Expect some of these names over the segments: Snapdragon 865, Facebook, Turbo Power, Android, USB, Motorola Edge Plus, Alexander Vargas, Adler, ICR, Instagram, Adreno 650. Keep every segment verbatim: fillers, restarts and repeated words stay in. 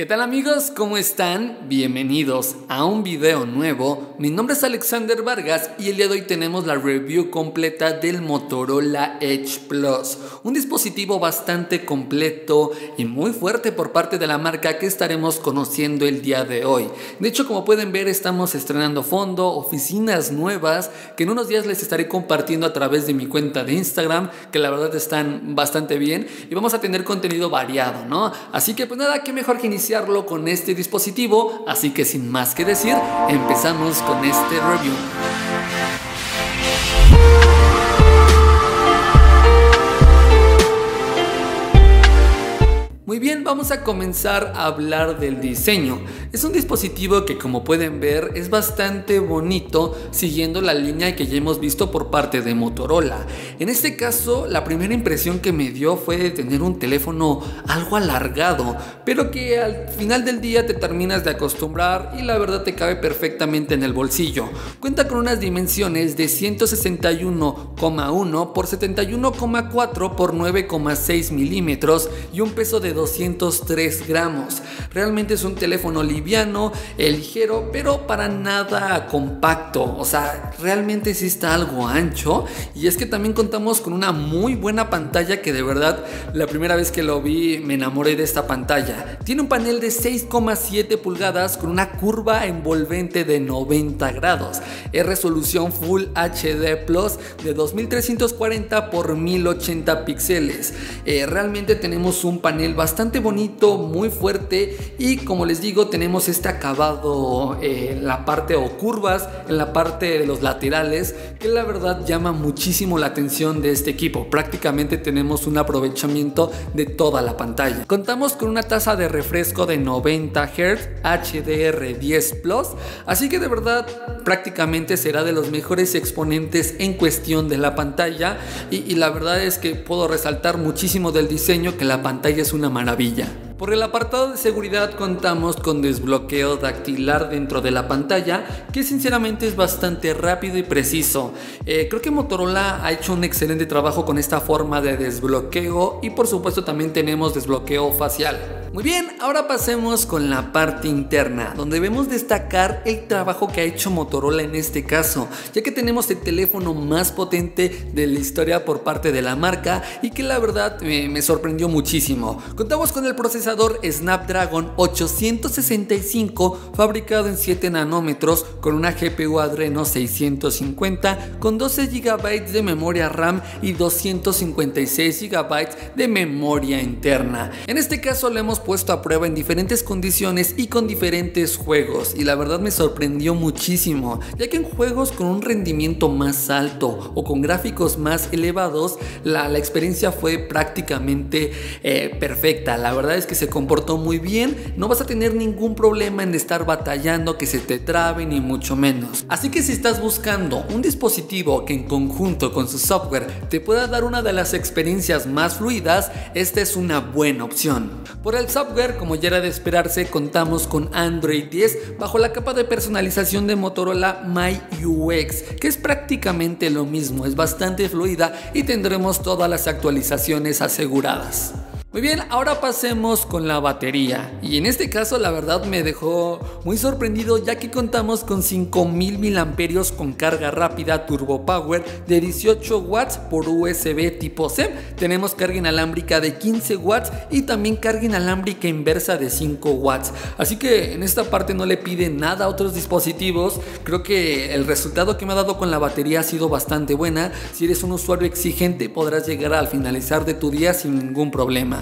¿Qué tal amigos? ¿Cómo están? Bienvenidos a un video nuevo. Mi nombre es Alexander Vargas y el día de hoy tenemos la review completa del Motorola Edge Plus. Un dispositivo bastante completo y muy fuerte por parte de la marca que estaremos conociendo el día de hoy. De hecho, como pueden ver, estamos estrenando fondo, oficinas nuevas que en unos días les estaré compartiendo a través de mi cuenta de Instagram, que la verdad están bastante bien y vamos a tener contenido variado, ¿no? Así que pues nada, qué mejor que iniciar con este dispositivo, así que sin más que decir, empezamos con este review. Muy bien, vamos a comenzar a hablar del diseño. Es un dispositivo que, como pueden ver, es bastante bonito, siguiendo la línea que ya hemos visto por parte de Motorola. En este caso, la primera impresión que me dio fue de tener un teléfono algo alargado, pero que al final del día te terminas de acostumbrar y la verdad te cabe perfectamente en el bolsillo. Cuenta con unas dimensiones de ciento sesenta y uno coma uno por setenta y uno coma cuatro por nueve coma seis milímetros y un peso de doscientos tres gramos. Realmente es un teléfono liviano, ligero, pero para nada compacto. O sea, realmente sí está algo ancho. Y es que también contamos con una muy buena pantalla, que de verdad la primera vez que lo vi me enamoré de esta pantalla. Tiene un panel de seis coma siete pulgadas con una curva envolvente de noventa grados. Es resolución Full H D Plus de dos mil trescientos cuarenta por mil ochenta píxeles. Eh, realmente tenemos un panel bastante bonito, muy fuerte, y como les digo, tenemos este acabado eh, en la parte o curvas en la parte de los laterales, que la verdad llama muchísimo la atención de este equipo. Prácticamente tenemos un aprovechamiento de toda la pantalla. Contamos con una tasa de refresco de noventa hertz, H D R diez plus, así que de verdad prácticamente será de los mejores exponentes en cuestión de la pantalla, y, y la verdad es que puedo resaltar muchísimo del diseño, que la pantalla es una maravilla. Por el apartado de seguridad contamos con desbloqueo dactilar dentro de la pantalla, que sinceramente es bastante rápido y preciso. Eh, creo que Motorola ha hecho un excelente trabajo con esta forma de desbloqueo, y por supuesto también tenemos desbloqueo facial. Muy bien, ahora pasemos con la parte interna, donde debemos destacar el trabajo que ha hecho Motorola en este caso, ya que tenemos el teléfono más potente de la historia por parte de la marca, y que la verdad eh, me sorprendió muchísimo. Contamos con el procesador Snapdragon ochocientos sesenta y cinco, fabricado en siete nanómetros, con una G P U Adreno seiscientos cincuenta, con doce gigabytes de memoria RAM y doscientos cincuenta y seis gigabytes de memoria interna. En este caso lo hemos puesto a prueba en diferentes condiciones y con diferentes juegos, y la verdad me sorprendió muchísimo, ya que en juegos con un rendimiento más alto o con gráficos más elevados la, la experiencia fue prácticamente eh, perfecta. La verdad es que se comportó muy bien, no vas a tener ningún problema en estar batallando que se te trabe ni mucho menos. Así que si estás buscando un dispositivo que en conjunto con su software te pueda dar una de las experiencias más fluidas, esta es una buena opción. Por el software, como ya era de esperarse, contamos con Android diez bajo la capa de personalización de Motorola My U X, que es prácticamente lo mismo, es bastante fluida y tendremos todas las actualizaciones aseguradas. Muy bien, ahora pasemos con la batería, y en este caso la verdad me dejó muy sorprendido, ya que contamos con cinco mil miliamperios hora con carga rápida Turbo Power de dieciocho watts por U S B tipo C. Tenemos carga inalámbrica de quince watts y también carga inalámbrica inversa de cinco watts, así que en esta parte no le pide nada a otros dispositivos. Creo que el resultado que me ha dado con la batería ha sido bastante buena. Si eres un usuario exigente, podrás llegar al finalizar de tu día sin ningún problema.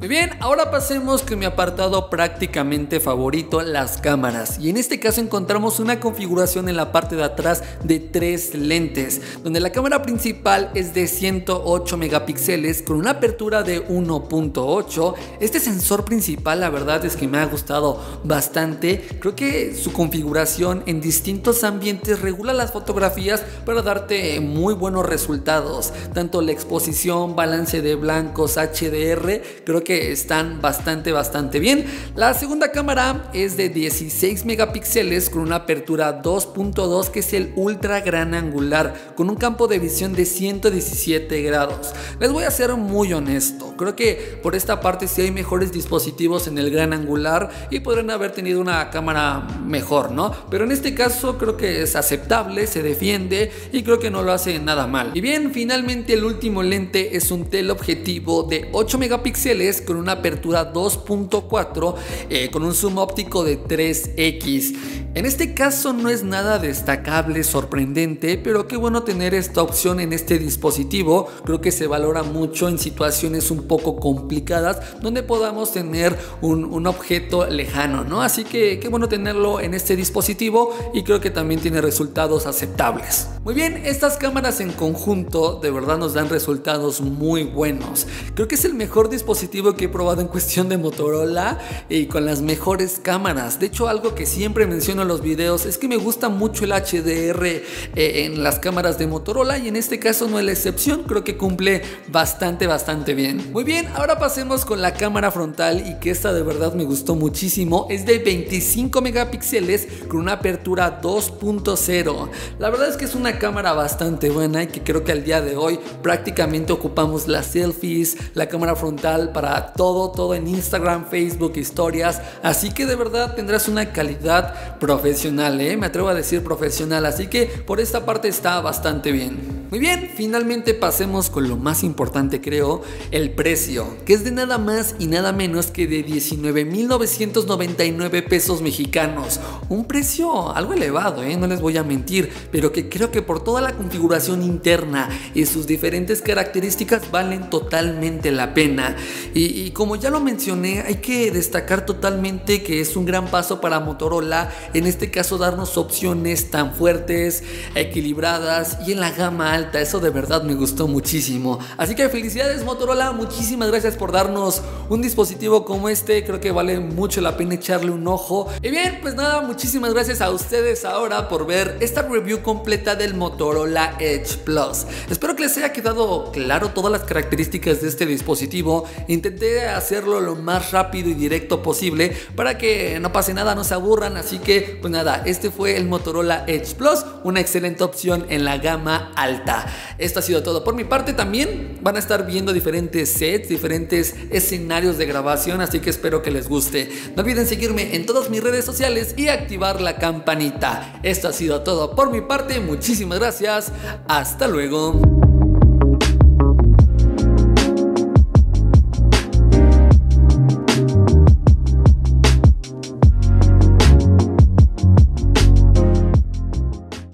Muy bien, ahora pasemos con mi apartado prácticamente favorito, las cámaras. Y en este caso encontramos una configuración en la parte de atrás de tres lentes, donde la cámara principal es de ciento ocho megapíxeles con una apertura de uno punto ocho. Este sensor principal la verdad es que me ha gustado bastante. Creo que su configuración en distintos ambientes regula las fotografías para darte muy buenos resultados. Tanto la exposición, balance de blancos, H D R, creo que que están bastante bastante bien. La segunda cámara es de dieciséis megapíxeles con una apertura dos punto dos, que es el ultra gran angular, con un campo de visión de ciento diecisiete grados. Les voy a ser muy honesto, creo que por esta parte sí hay mejores dispositivos en el gran angular y podrían haber tenido una cámara mejor, ¿no? Pero en este caso creo que es aceptable, se defiende y creo que no lo hace nada mal. Y bien, finalmente el último lente es un teleobjetivo de ocho megapíxeles con una apertura dos punto cuatro, eh, con un zoom óptico de tres equis. En este caso no es nada destacable, sorprendente, pero qué bueno tener esta opción en este dispositivo. Creo que se valora mucho en situaciones un poco complicadas donde podamos tener un, un objeto lejano, ¿no? Así que qué bueno tenerlo en este dispositivo y creo que también tiene resultados aceptables. Muy bien, estas cámaras en conjunto de verdad nos dan resultados muy buenos. Creo que es el mejor dispositivo que he probado en cuestión de Motorola y con las mejores cámaras. De hecho, algo que siempre menciono en los videos es que me gusta mucho el H D R eh, en las cámaras de Motorola, y en este caso no es la excepción. Creo que cumple bastante bastante bien. Muy bien, ahora pasemos con la cámara frontal, y que esta de verdad me gustó muchísimo. Es de veinticinco megapíxeles con una apertura dos punto cero. La verdad es que es una cámara bastante buena y que creo que al día de hoy prácticamente ocupamos las selfies, la cámara frontal para todo, todo en Instagram, Facebook, historias. Así que de verdad tendrás una calidad profesional, ¿eh? Me atrevo a decir profesional, así que por esta parte está bastante bien. Muy bien, finalmente pasemos con lo más importante, creo, el precio, que es de nada más y nada menos que de diecinueve mil novecientos noventa y nueve pesos mexicanos. Un precio algo elevado, ¿eh? No les voy a mentir, pero que creo que por toda la configuración interna y sus diferentes características valen totalmente la pena. Y, y como ya lo mencioné, hay que destacar totalmente que es un gran paso para Motorola, en este caso darnos opciones tan fuertes, equilibradas y en la gama alta. Eso de verdad me gustó muchísimo. Así que felicidades, Motorola, muchísimas gracias por darnos un dispositivo como este. Creo que vale mucho la pena echarle un ojo. Y bien, pues nada, muchísimas gracias a ustedes ahora por ver esta review completa del Motorola Edge Plus. Espero que les haya quedado claro todas las características de este dispositivo. Intenté hacerlo lo más rápido y directo posible para que no pase nada, no se aburran. Así que pues nada, este fue el Motorola Edge Plus, una excelente opción en la gama alta. Esto ha sido todo por mi parte. También van a estar viendo diferentes sets, diferentes escenarios de grabación, así que espero que les guste. No olviden seguirme en todas mis redes sociales y activar la campanita. Esto ha sido todo por mi parte, muchísimas gracias, hasta luego.